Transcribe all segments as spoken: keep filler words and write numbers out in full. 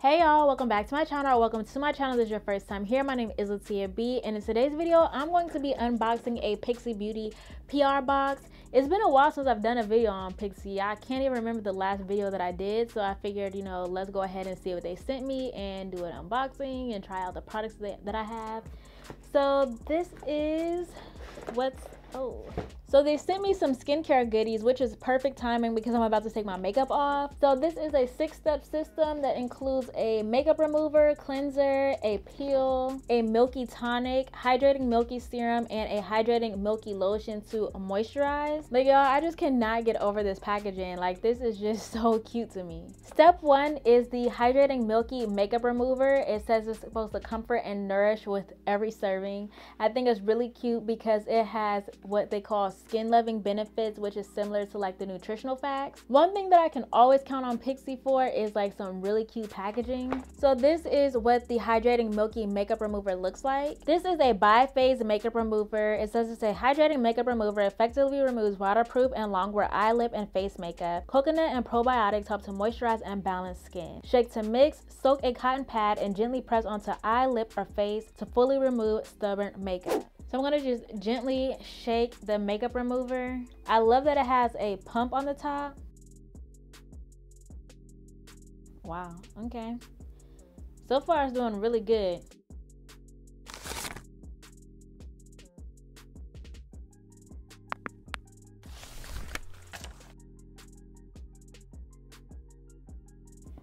Hey y'all, welcome back to my channel, or welcome to my channel if this is your first time here. My name is Tayia B, and in today's video I'm going to be unboxing a Pixi Beauty P R box. It's been a while since I've done a video on Pixi. I can't even remember the last video that I did, so I figured, you know, let's go ahead and see what they sent me and do an unboxing and try out the products that, that I have. So this is what's oh so they sent me some skincare goodies, which is perfect timing because I'm about to take my makeup off. So this is a six-step system that includes a makeup remover, cleanser, a peel, a milky tonic, hydrating milky serum, and a hydrating milky lotion to moisturize. Like, y'all, I just cannot get over this packaging. Like, this is just so cute to me. Step one is the hydrating milky makeup remover. It says it's supposed to comfort and nourish with every serving. I think it's really cute because it has what they call skin loving benefits, which is similar to like the nutritional facts. One thing that I can always count on Pixi for is like some really cute packaging. So this is what the hydrating milky makeup remover looks like. This is a bi-phase makeup remover. It says it's a hydrating makeup remover, effectively removes waterproof and long-wear eye, lip, and face makeup. Coconut and probiotics help to moisturize and balance skin. Shake to mix, soak a cotton pad and gently press onto eye, lip, or face to fully remove stubborn makeup. So I'm gonna just gently shake the makeup remover. I love that it has a pump on the top. Wow, okay. So far it's doing really good.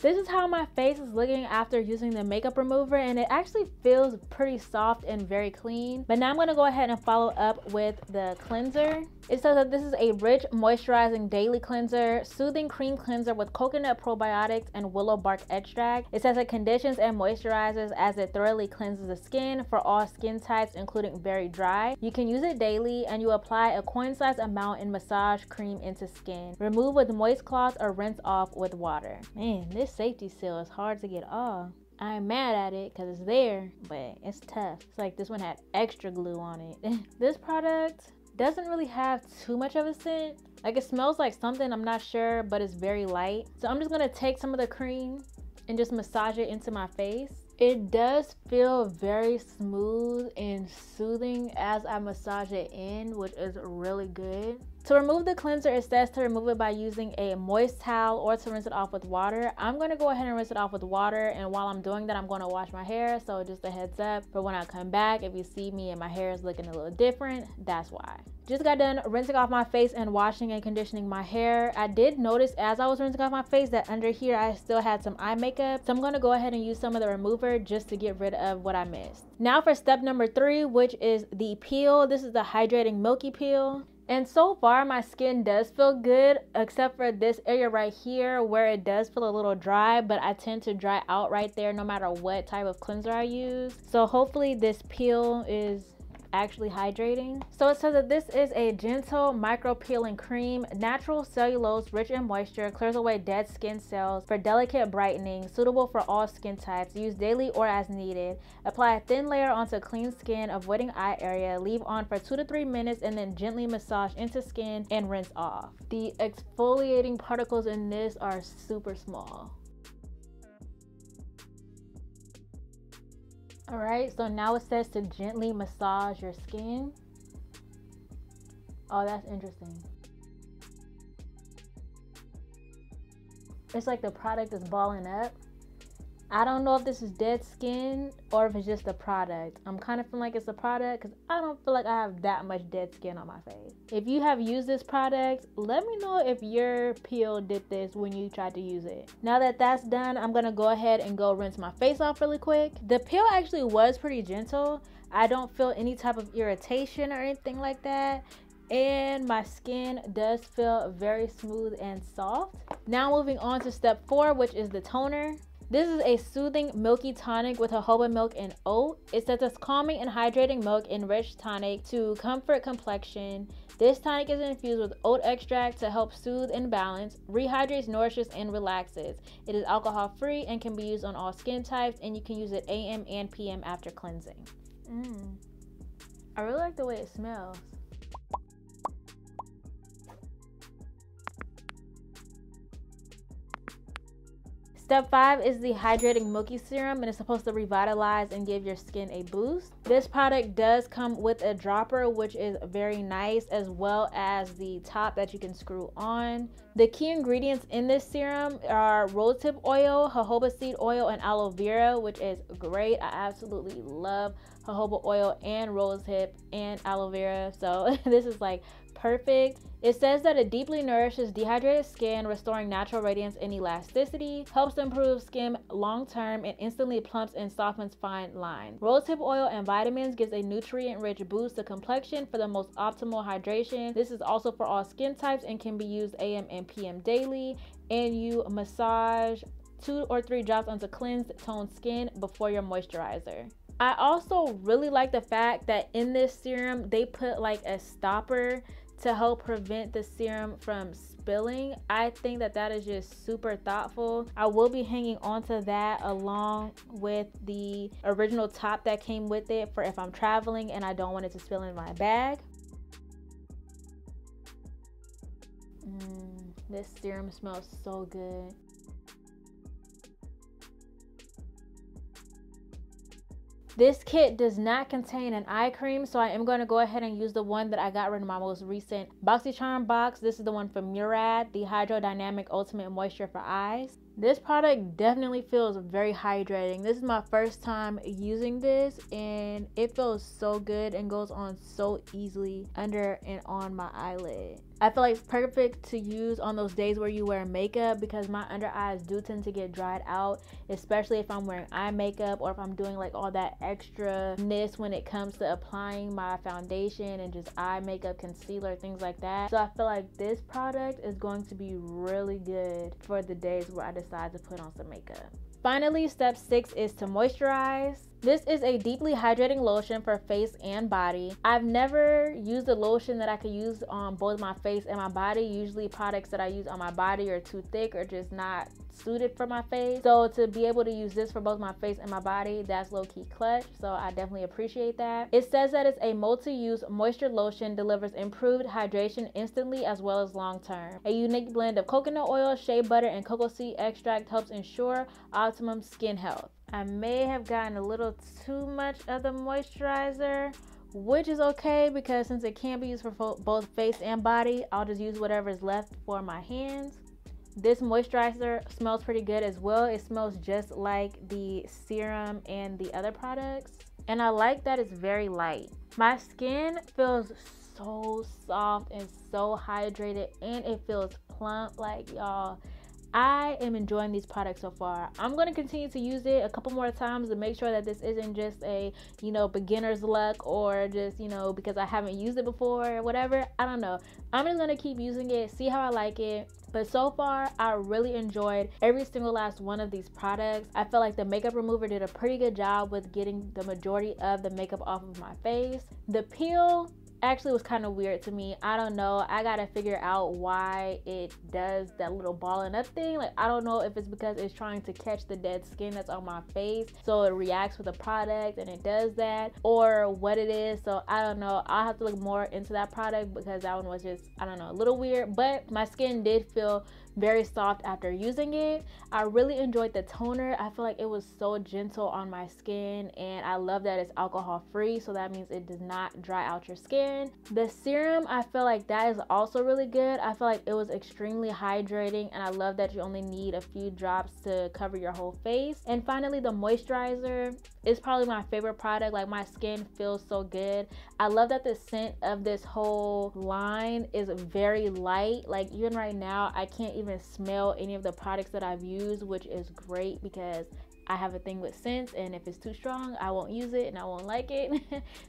This is how my face is looking after using the makeup remover, and it actually feels pretty soft and very clean. But now I'm gonna go ahead and follow up with the cleanser. It says that this is a rich, moisturizing daily cleanser, soothing cream cleanser with coconut probiotics and willow bark extract. It says it conditions and moisturizes as it thoroughly cleanses the skin for all skin types, including very dry. You can use it daily, and you apply a coin-sized amount and massage cream into skin. Remove with moist cloth or rinse off with water. Man, this safety seal is hard to get off. I ain't mad at it because it's there, but it's tough. It's like this one had extra glue on it. This product doesn't really have too much of a scent. Like, it smells like something, I'm not sure, but it's very light. So I'm just gonna take some of the cream and just massage it into my face. It does feel very smooth and soothing as I massage it in, which is really good. To remove the cleanser, it says to remove it by using a moist towel or to rinse it off with water. I'm going to go ahead and rinse it off with water, and while I'm doing that, I'm going to wash my hair. So just a heads up for when I come back, if you see me and my hair is looking a little different, that's why. Just got done rinsing off my face and washing and conditioning my hair. I did notice as I was rinsing off my face that under here I still had some eye makeup, so I'm going to go ahead and use some of the remover just to get rid of what I missed. Now for step number three, which is the peel. This is the hydrating milky peel. And so far my skin does feel good, except for this area right here where it does feel a little dry, but I tend to dry out right there no matter what type of cleanser I use. So hopefully this peel is actually hydrating. So it says that this is a gentle micro peeling cream, natural cellulose, rich in moisture, clears away dead skin cells for delicate brightening, suitable for all skin types, use daily or as needed. Apply a thin layer onto clean skin, avoiding eye area, leave on for two to three minutes and then gently massage into skin and rinse off. The exfoliating particles in this are super small. All right, so now it says to gently massage your skin. Oh, that's interesting. It's like the product is balling up. I don't know if this is dead skin or if it's just the product. I'm kind of feeling like it's the product because I don't feel like I have that much dead skin on my face. If you have used this product, let me know if your peel did this when you tried to use it. Now that that's done, I'm gonna go ahead and go rinse my face off really quick. The peel actually was pretty gentle. I don't feel any type of irritation or anything like that. And my skin does feel very smooth and soft. Now moving on to step four, which is the toner. This is a soothing milky tonic with jojoba milk and oat. It says it's calming and hydrating milk enriched tonic to comfort complexion. This tonic is infused with oat extract to help soothe and balance, rehydrates, nourishes, and relaxes. It is alcohol free and can be used on all skin types, and you can use it A M and P M after cleansing. Mm. I really like the way it smells. Step five is the Hydrating Milky Serum, and it's supposed to revitalize and give your skin a boost. This product does come with a dropper, which is very nice, as well as the top that you can screw on. The key ingredients in this serum are rosehip oil, jojoba seed oil, and aloe vera, which is great. I absolutely love jojoba oil and rosehip and aloe vera, so this is like perfect. It says that it deeply nourishes dehydrated skin, restoring natural radiance and elasticity, helps improve skin long-term, and instantly plumps and softens fine lines. Rosehip oil and vitamins gives a nutrient-rich boost to complexion for the most optimal hydration. This is also for all skin types and can be used A M and P M daily, and you massage two or three drops onto cleansed, toned skin before your moisturizer. I also really like the fact that in this serum, they put like a stopper to help prevent the serum from spilling. I think that that is just super thoughtful. I will be hanging on to that along with the original top that came with it for if I'm traveling and I don't want it to spill in my bag. Mm, this serum smells so good. This kit does not contain an eye cream, so I am going to go ahead and use the one that I got rid of my most recent BoxyCharm box. This is the one from Murad, the Hydrodynamic Ultimate Moisture for Eyes. This product definitely feels very hydrating. This is my first time using this, and it feels so good and goes on so easily under and on my eyelid. I feel like it's perfect to use on those days where you wear makeup, because my under eyes do tend to get dried out, especially if I'm wearing eye makeup or if I'm doing like all that extra-ness when it comes to applying my foundation and just eye makeup, concealer, things like that. So I feel like this product is going to be really good for the days where I decide to put on some makeup. Finally, step six is to moisturize. This is a deeply hydrating lotion for face and body. I've never used a lotion that I could use on both my face and my body. Usually products that I use on my body are too thick or just not suited for my face. So to be able to use this for both my face and my body, that's low-key clutch. So I definitely appreciate that. It says that it's a multi-use moisture lotion, delivers improved hydration instantly as well as long-term. A unique blend of coconut oil, shea butter, and cocoa seed extract helps ensure optimum skin health. I may have gotten a little too much of the moisturizer, which is okay because since it can be used for both face and body, I'll just use whatever is left for my hands. This moisturizer smells pretty good as well. It smells just like the serum and the other products. And I like that it's very light. My skin feels so soft and so hydrated, and it feels plump, like y'all. I am enjoying these products so far. I'm going to continue to use it a couple more times to make sure that this isn't just a, you know, beginner's luck or just, you know, because I haven't used it before or whatever. I don't know. I'm just going to keep using it, see how I like it. But so far, I really enjoyed every single last one of these products. I felt like the makeup remover did a pretty good job with getting the majority of the makeup off of my face. The peel actually was kind of weird to me. I don't know. I gotta figure out why it does that little balling up thing. Like, I don't know if it's because it's trying to catch the dead skin that's on my face, so it reacts with the product and it does that, or what it is. So I don't know. I'll have to look more into that product because that one was just, I don't know, a little weird. But my skin did feel very soft after using it. I really enjoyed the toner. I feel like it was so gentle on my skin, and I love that it's alcohol free, so that means it does not dry out your skin. The serum, I feel like that is also really good. I feel like it was extremely hydrating, and I love that you only need a few drops to cover your whole face. And finally, the moisturizer is probably my favorite product. Like, my skin feels so good. I love that the scent of this whole line is very light. Like, even right now, I can't even even smell any of the products that I've used, which is great because I have a thing with scents, and if it's too strong, I won't use it and I won't like it.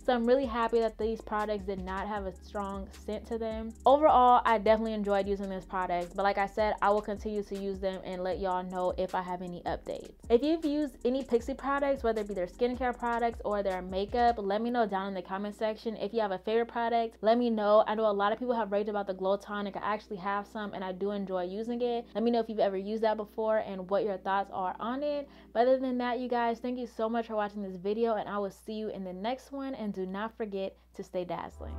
So I'm really happy that these products did not have a strong scent to them. Overall, I definitely enjoyed using this product, but like I said, I will continue to use them and let y'all know if I have any updates. If you've used any Pixi products, whether it be their skincare products or their makeup, let me know down in the comment section. If you have a favorite product, let me know. I know a lot of people have raved about the Glow Tonic. I actually have some and I do enjoy using it. Let me know if you've ever used that before and what your thoughts are on it. But other than that, you guys, thank you so much for watching this video, and I will see you in the next one, and do not forget to stay dazzling.